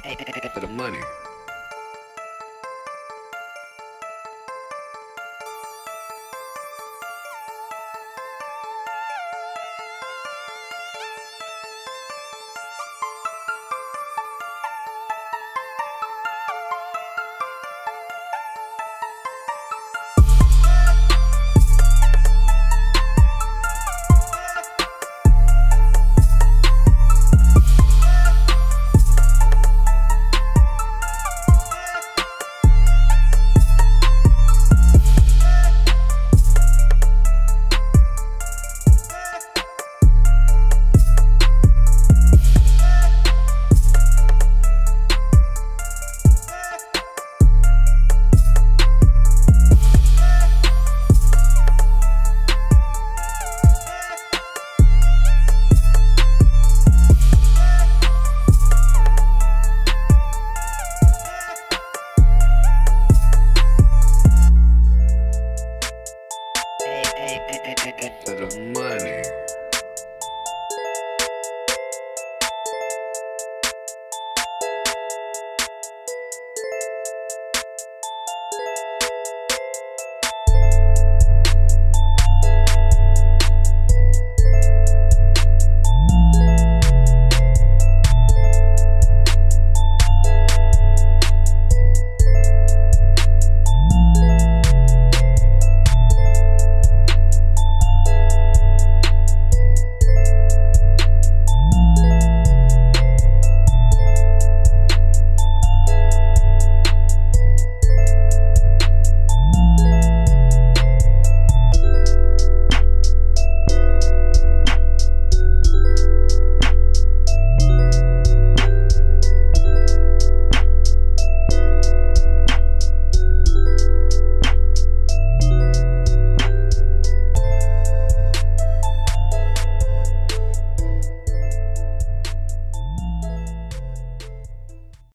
the money.